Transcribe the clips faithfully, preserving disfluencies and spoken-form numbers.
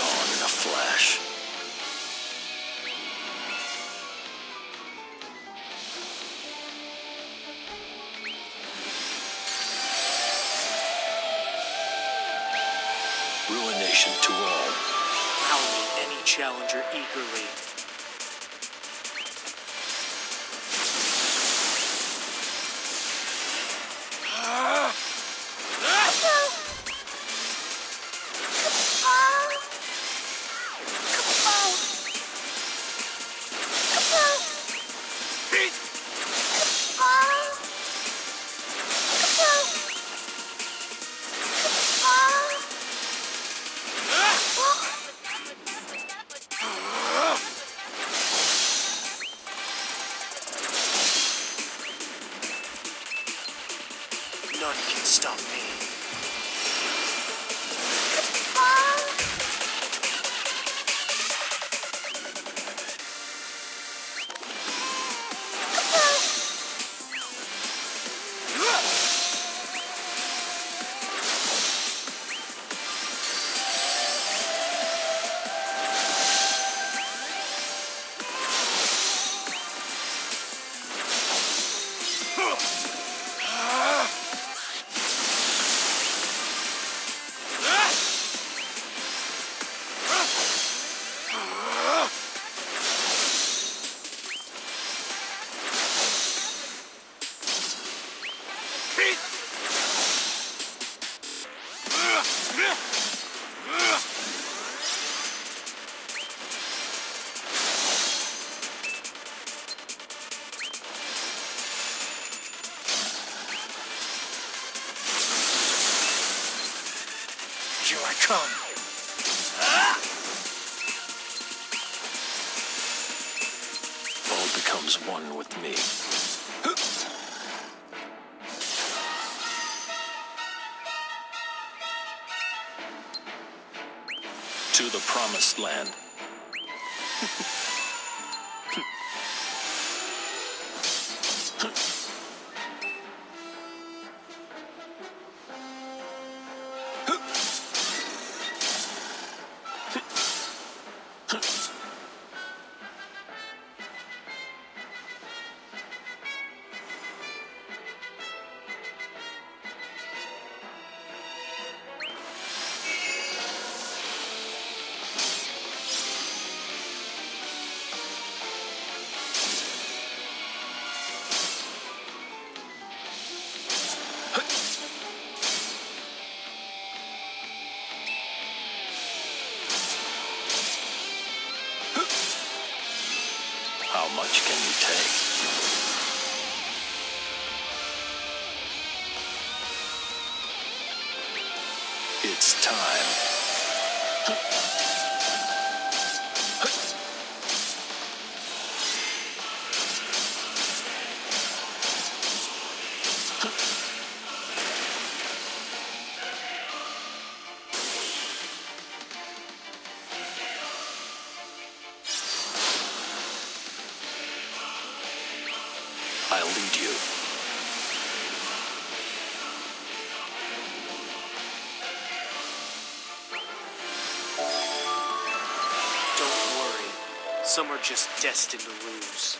gone in a flash. Ruination to all. Hounding any challenger eagerly. None can stop me. Here I come. All becomes one with me. To the promised land. How much can you take? It's time. I'll lead you. Don't worry. Some are just destined to lose.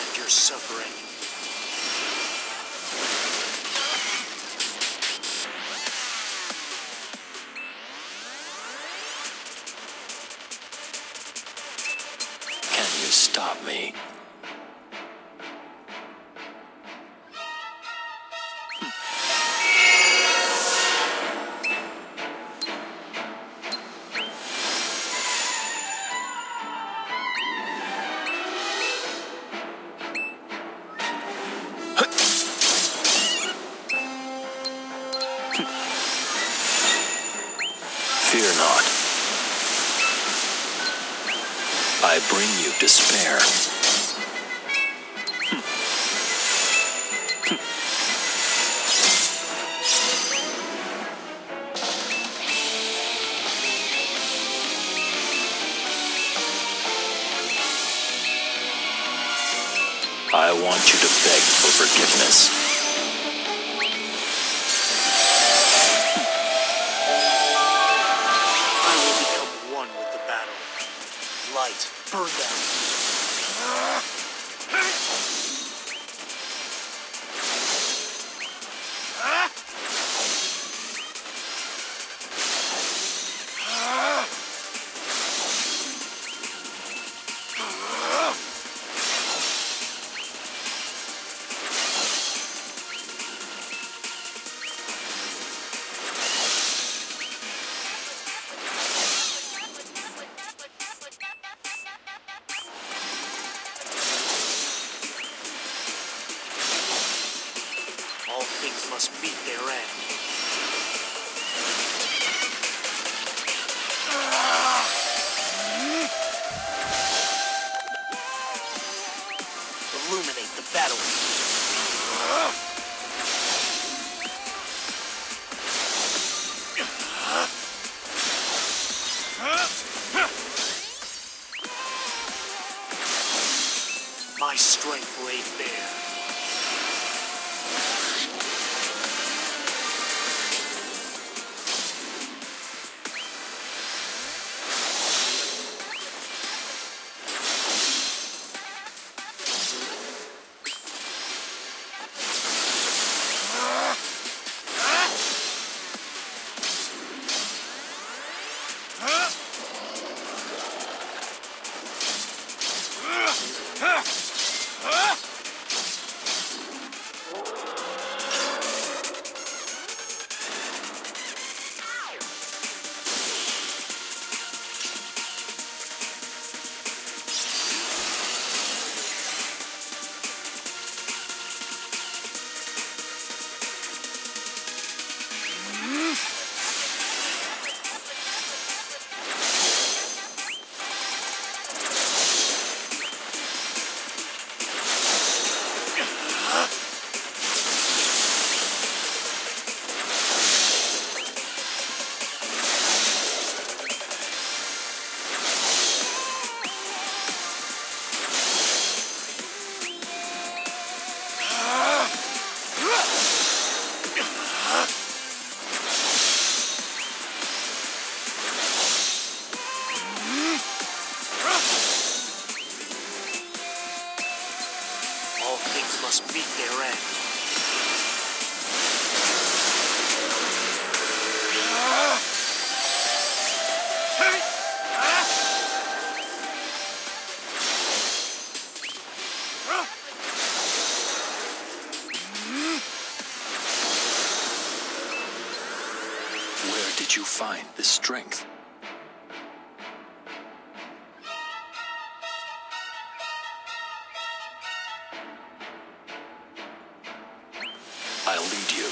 end your suffering. Can you stop me? Fear not. I bring you despair. I want you to beg for forgiveness. Light, burn down. All things must meet their end. Illuminate the battle. My strength laid bare. Must meet their end. Where did you find the strength? I'll lead you.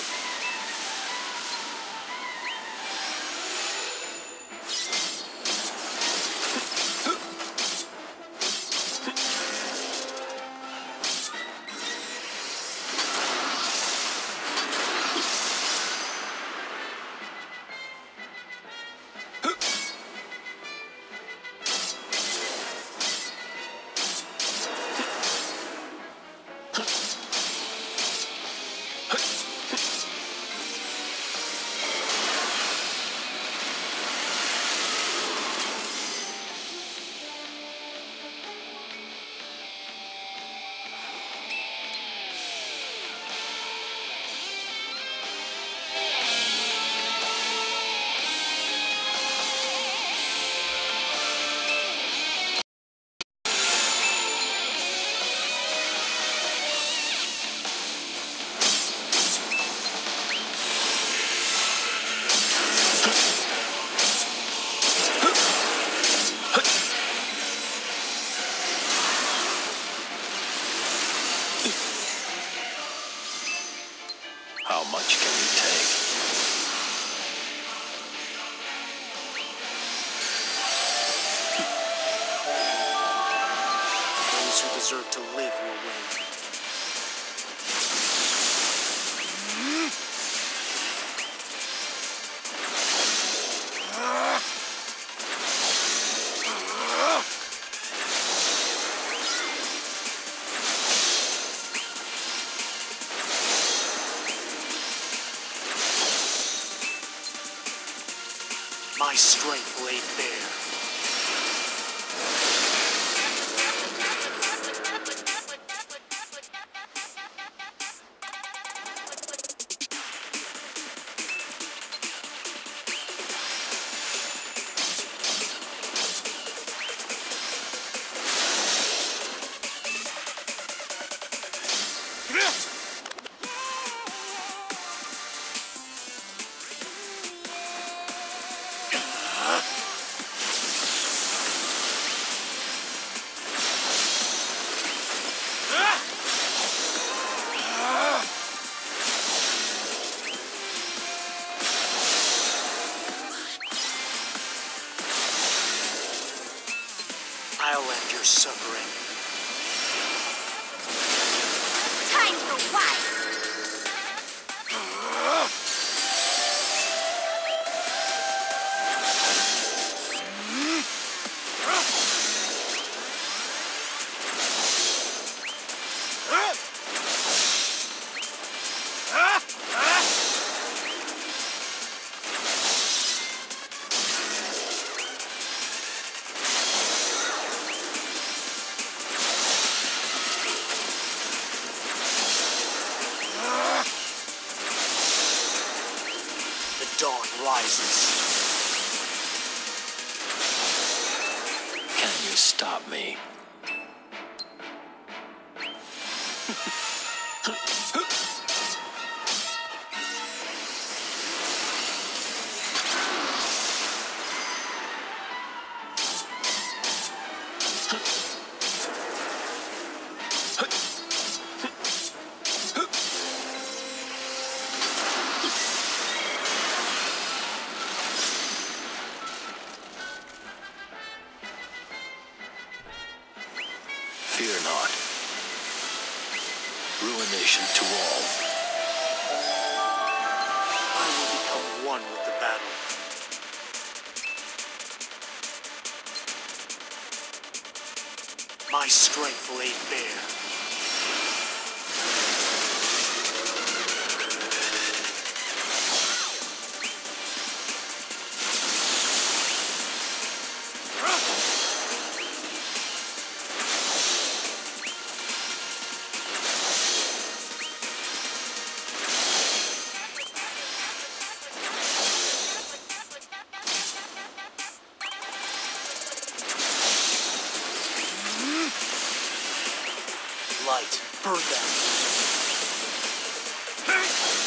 How much can we take? Those who deserve to live will win. My strength laid bare. I'll end your suffering. Time for what? Dawn rises. Can you stop me? Fear not. Ruination to all. I will become one with the battle. My strength laid bare. Light, burn them.